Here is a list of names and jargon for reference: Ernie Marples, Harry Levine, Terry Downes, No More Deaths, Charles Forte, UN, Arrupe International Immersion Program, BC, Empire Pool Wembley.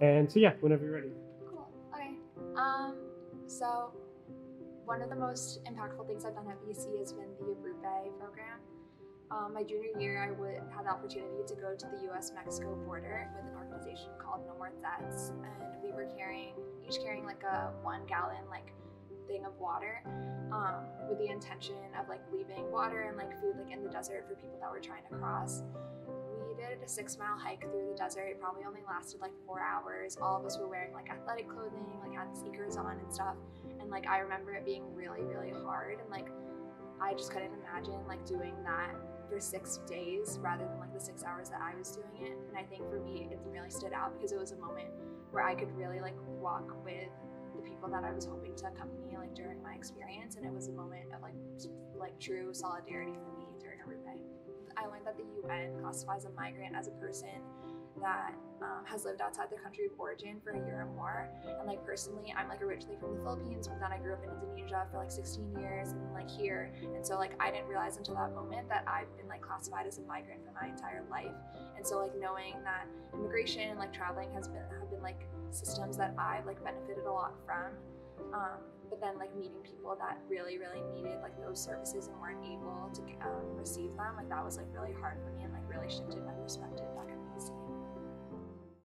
And so yeah, whenever you're ready. Cool. Okay. So one of the most impactful things I've done at BC has been the Arrupe program. My junior year, I had the opportunity to go to the U.S.-Mexico border with an organization called No More Deaths, and we were each carrying like a 1 gallon thing of water, with the intention of leaving water and food in the desert for people that were trying to cross. We did a 6-mile hike through the desert. It probably only lasted 4 hours. All of us were wearing athletic clothing, had sneakers on and stuff. And I remember it being really, really hard, and I just couldn't imagine doing that for 6 days rather than the 6 hours that I was doing it. And I think for me, it really stood out because it was a moment where I could really walk with the people that I was hoping to accompany during my experience. And it was a moment of true solidarity for me during Arrupe. I learned that the UN classifies a migrant as a person that has lived outside their country of origin for a year or more. And personally, I'm originally from the Philippines, but then I grew up in Indonesia for 16 years and here. And so I didn't realize until that moment that I've been classified as a migrant for my entire life. And so knowing that immigration and traveling have been systems that I've benefited a lot from. But then meeting people that really, really needed those services and weren't able to receive them, that was really hard for me and really shifted my perspective.